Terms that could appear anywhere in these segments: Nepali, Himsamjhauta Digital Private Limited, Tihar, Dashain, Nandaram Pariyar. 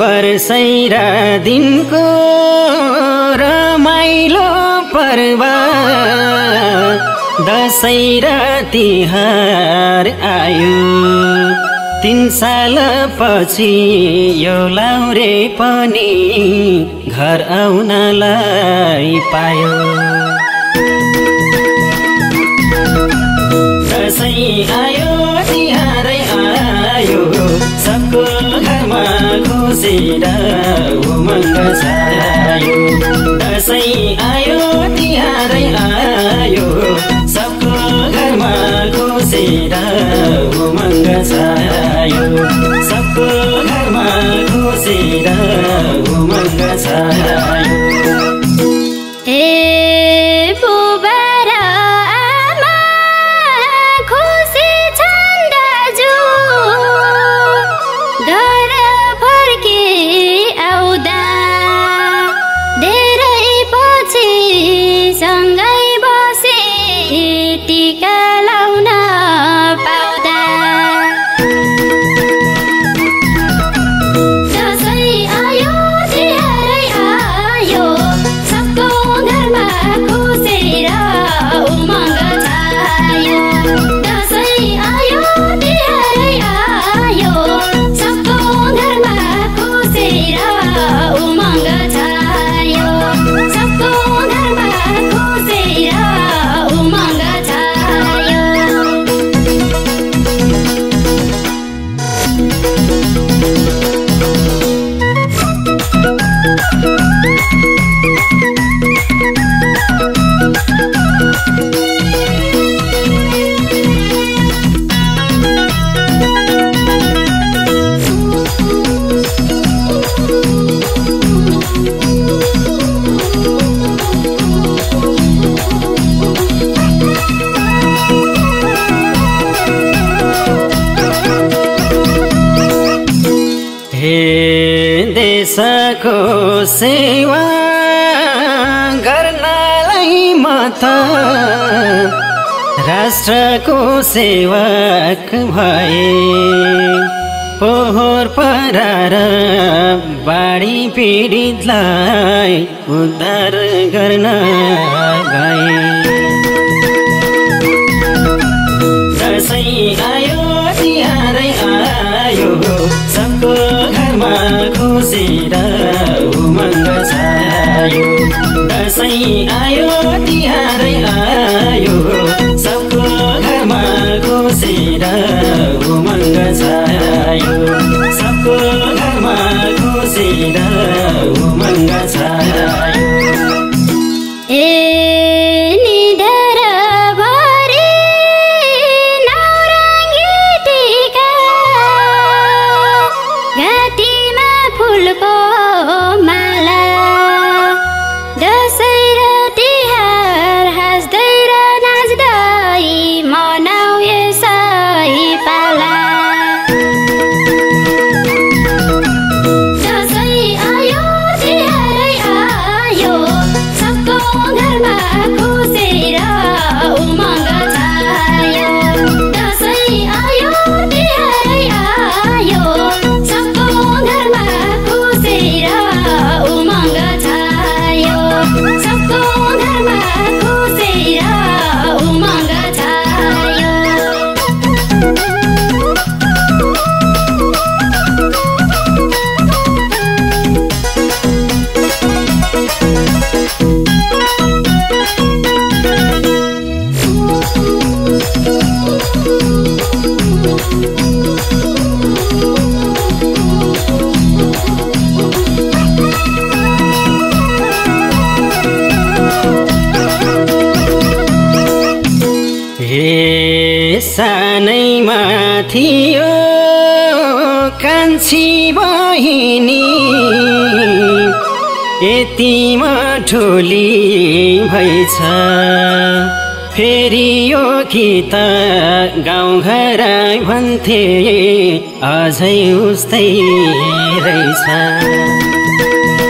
बरसैरा दिनको रमाइलो पर्व दशैं र तिहार आयो, 3 साल पछि यो लाउरे पनि घर आउनलाई पायो। दशैं आयो तिहारै आयो, सबको घरमा उमंग छायो। दशैं आयो तिहारै आयो, सबको घरमा खुसेर उमंग छायो, सबको घरमा खुसेर उमंग छायो। को सेवा गर्नलाई मत राष्ट्रको सेवक भए, पोहोर परार बाढी पीडितलाई उद्धार गर्न गए। दशैं आयो तिहारै आयो, सबको घरमा खुसेर उमंग छायो। दशैं आयो तिहारै आयो, सबको घरमा खुसेर उमंग छायो, सबको घरमा खुसेर उमंग छायो। सानैमा थियो कान्छी बहिनी यतिमा ठुली भइछ फेरि यो गीत गाउँघर भन्थे अझै उस्तै रहेछ।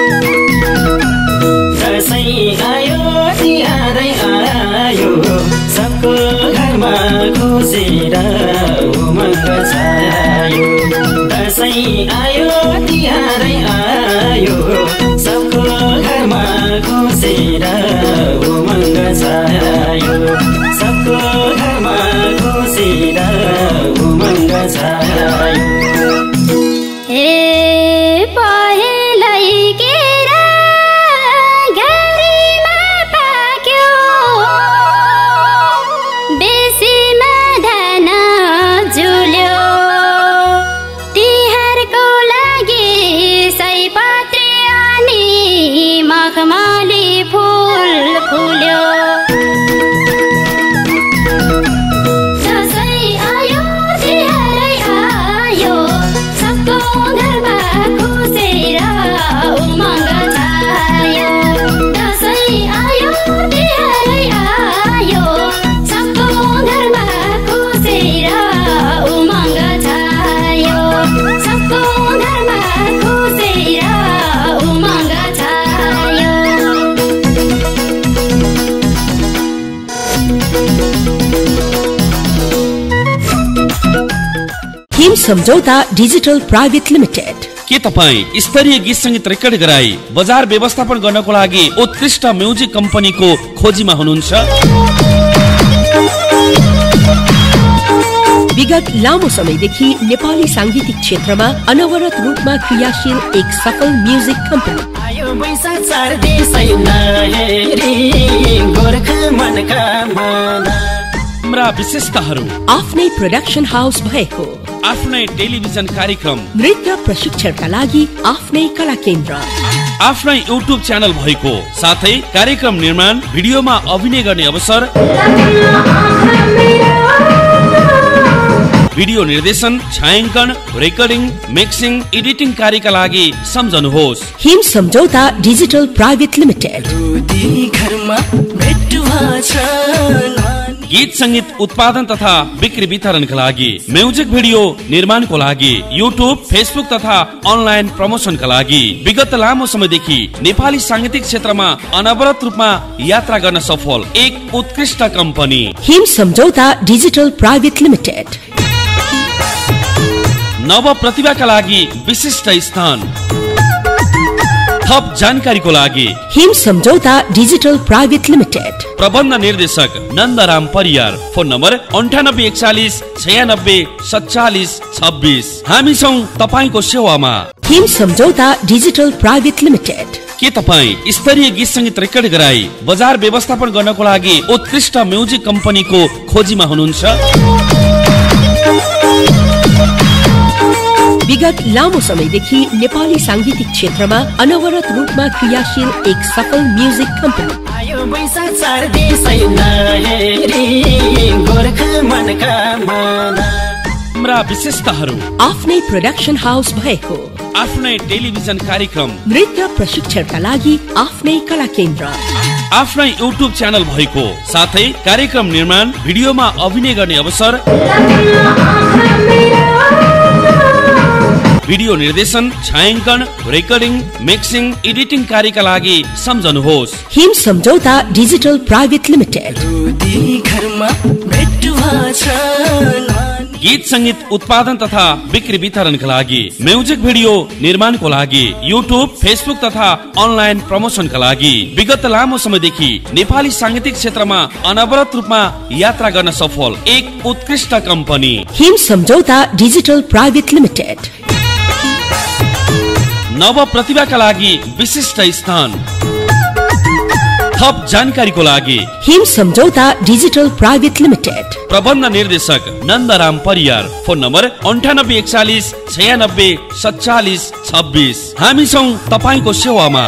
दशैं आयो तिहारै आयो सबको घरमा खुसी र उमङ्ग छायो। दशैं आयो तिहारै आयो सबको घरमा खुसी र उमङ्ग छायो। सबको घरमा खुसी र उमङ्ग छायो। हिमसम्झौता डिजिटल प्राइवेट लिमिटेड के तपाईँ स्तरीय गीत संगीत रेकर्ड गराई बजार व्यवस्थापन गर्नको लागि उत्कृष्ट म्युजिक कम्पनीको खोजीमा हुनुहुन्छ? विगत लामो समयदेखि नेपाली सांगीतिक क्षेत्रमा अनवरत रूपमा क्रियाशील एक सफल म्युजिक कम्पनी। हाम्रा विशेषताहरू आफ्नै प्रोडक्सन हाउस भएको, आफ्नै टेलिभिजन कार्यक्रम, नृत्य प्रशिक्षणका लागि आफ्नै कला केन्द्र, आफ्नै युट्युब च्यानल भएको, साथै कार्यक्रम निर्माण, भिडियोमा अभिनय गर्ने अवसर, भिडियो निर्देशन, छायांकन, रेकर्डिङ, मिक्सिङ, एडिटिङ कार्यका लागि सम्झनुहोस् हिम सम्झौता डिजिटल प्राइवेट लिमिटेड। गीत संगीत उत्पादन तथा बिक्री वितरणका लागि, म्युजिक भिडियो निर्माणको लागि, युट्युब, फेसबुक तथा अनलाइन प्रमोसनका लागि विगत लामो समयदेखि नेपाली सांगीतिक क्षेत्रमा अनवरत रूपमा यात्रा गर्न सफल एक उत्कृष्ट कम्पनी हिम सम्झौता डिजिटल प्राइवेट लिमिटेड। नव प्रतिभाका लागि विशिष्ट स्थान। थप जानकारीको लागि हिम सम्झौता डिजिटल प्राइवेट लिमिटेड। प्रबन्ध निर्देशक नन्दराम परियार। Phone number 9841 9647 26। हामी छौं तपाईको सेवामा। हिम सम्झौता डिजिटल प्राइवेट लिमिटेड। के तपाईँ स्तरीय गीत संगीत रेकर्ड गराई बजार व्यवस्थापन गर्नको लागि उत्कृष्ट म्युजिक कम्पनीको खोजीमा हुनुहुन्छ? विगत लामो समयदेखि नेपाली सांगीतिक क्षेत्रमा अनवरत रूपमा क्रियाशील एक सफल म्युजिक कम्पनी हाम्रा विशेषताहरू आफ्नै प्रोडक्सन हाउस भएको, आफ्नै टेलिभिजन कार्यक्रम, नृत्य प्रशिक्षणका लागि आफ्नै कला केन्द्र, आफ्नै युट्युब च्यानल भएको, साथै कार्यक्रम निर्माण, भिडियोमा अभिनय गर्ने अवसर, भिडियो निर्देशन, छायांकन, रेकर्डिङ, मिक्सिङ, एडिटिङ कार्यका लागि सम्झनुहोस् हिम सम्झौता डिजिटल प्राइवेट लिमिटेड। गीत संगीत उत्पादन तथा बिक्री वितरणका लागि, म्युजिक भिडियो निर्माणको लागि, युट्युब, फेसबुक तथा अनलाइन प्रमोसनका लागि विगत लामो समयदेखि नेपाली सांगीतिक क्षेत्रमा अनवरत रूपमा यात्रा गर्न सफल एक उत्कृष्ट कम्पनी हिम सम्झौता डिजिटल प्राइवेट लिमिटेड। नव प्रतिभाका लागि विशिष्ट स्थान। थप जानकारीको लागि हिम सम्झौता डिजिटल प्राइवेट लिमिटेड। प्रबन्ध निर्देशक नन्दराम परियार। Phone number 9841 9647 26। हामी छौं तपाईको सेवामा।